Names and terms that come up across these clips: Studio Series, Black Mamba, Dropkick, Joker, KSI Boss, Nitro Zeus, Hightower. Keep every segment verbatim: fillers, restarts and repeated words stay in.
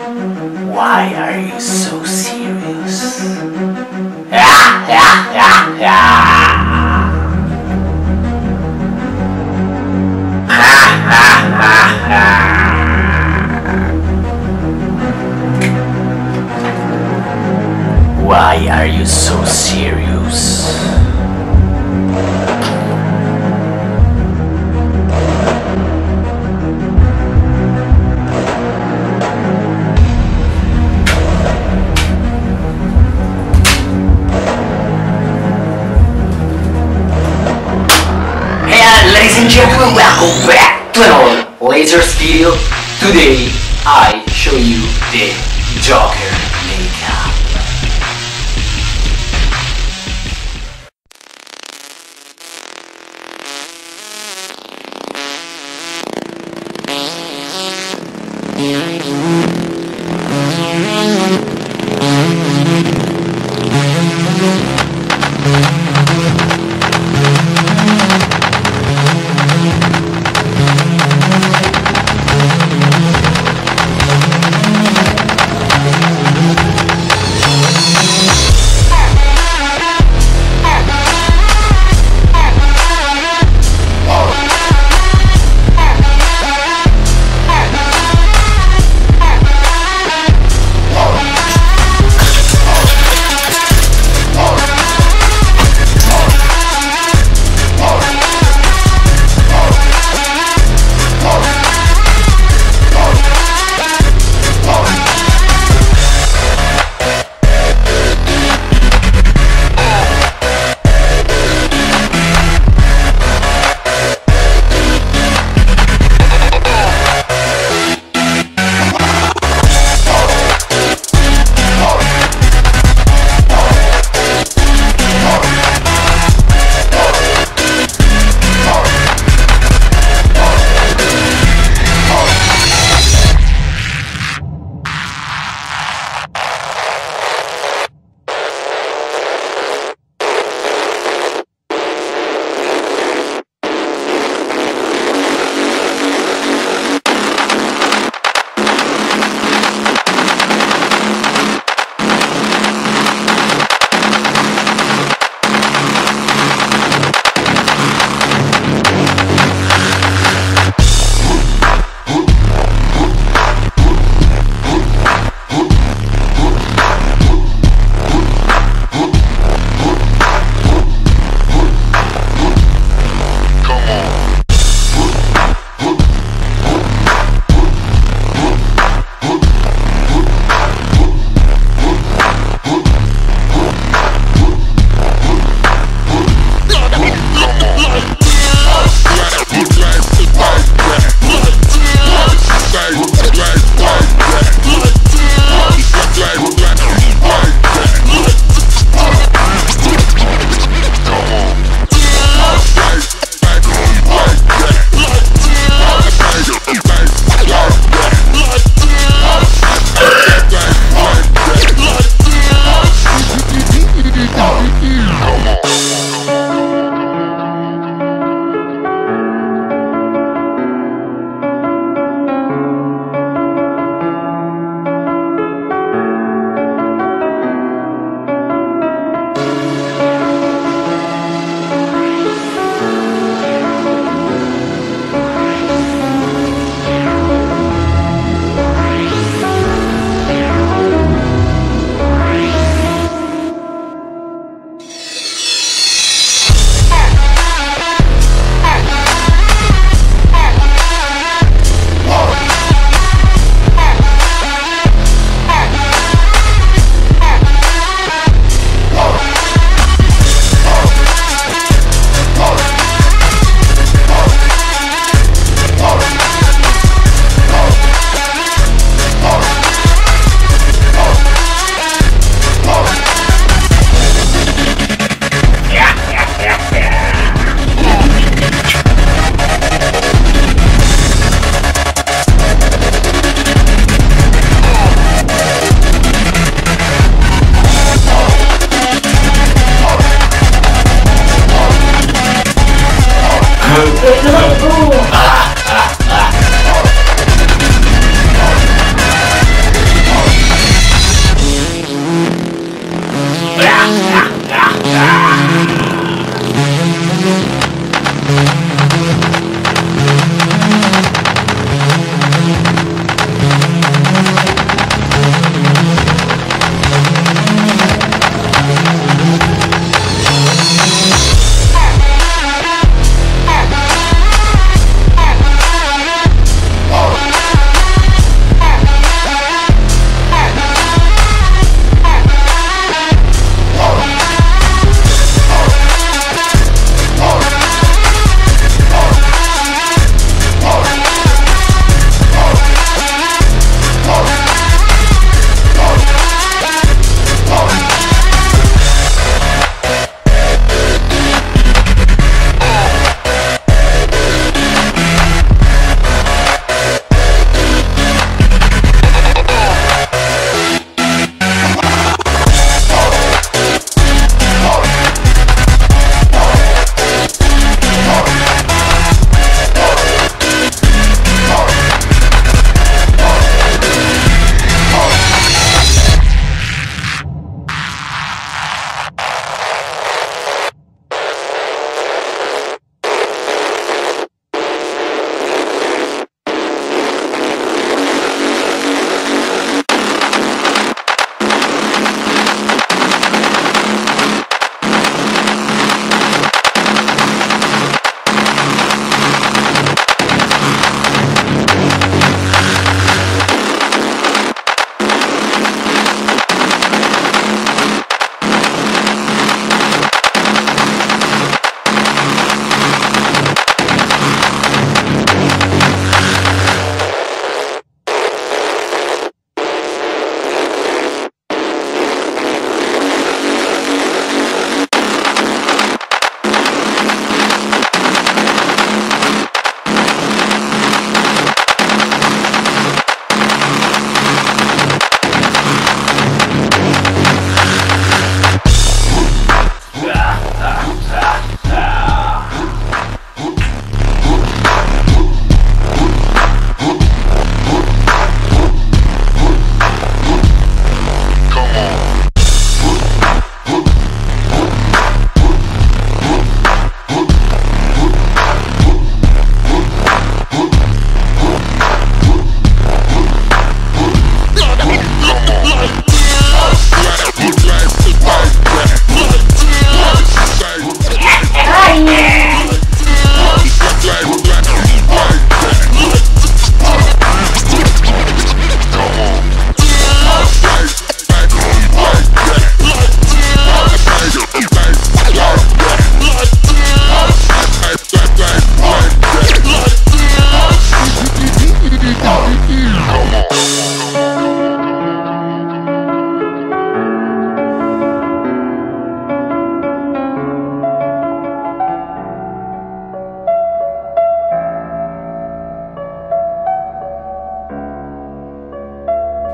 Why are you so serious? Ah, ah, ah, ah. Ah, ah, ah, ah. Why are you so serious? Hello ladies and gentlemen, welcome back to another Lasers video. Today I show you the Joker makeup. All right.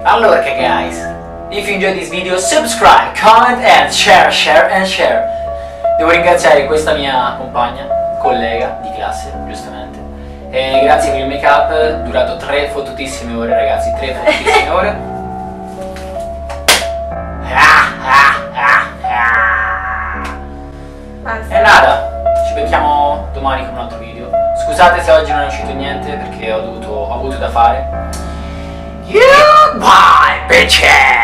Allora guys, if you enjoyed this video, subscribe, comment and share, share and share. Devo ringraziare questa mia compagna, collega di classe, giustamente. E grazie per il make up, durato tre fottutissime ore ragazzi, tre fottutissime ore. E nada, ci becchiamo domani con un altro video. Scusate se oggi non è uscito niente perché ho dovuto, ho avuto da fare. Yeah, bye bitches!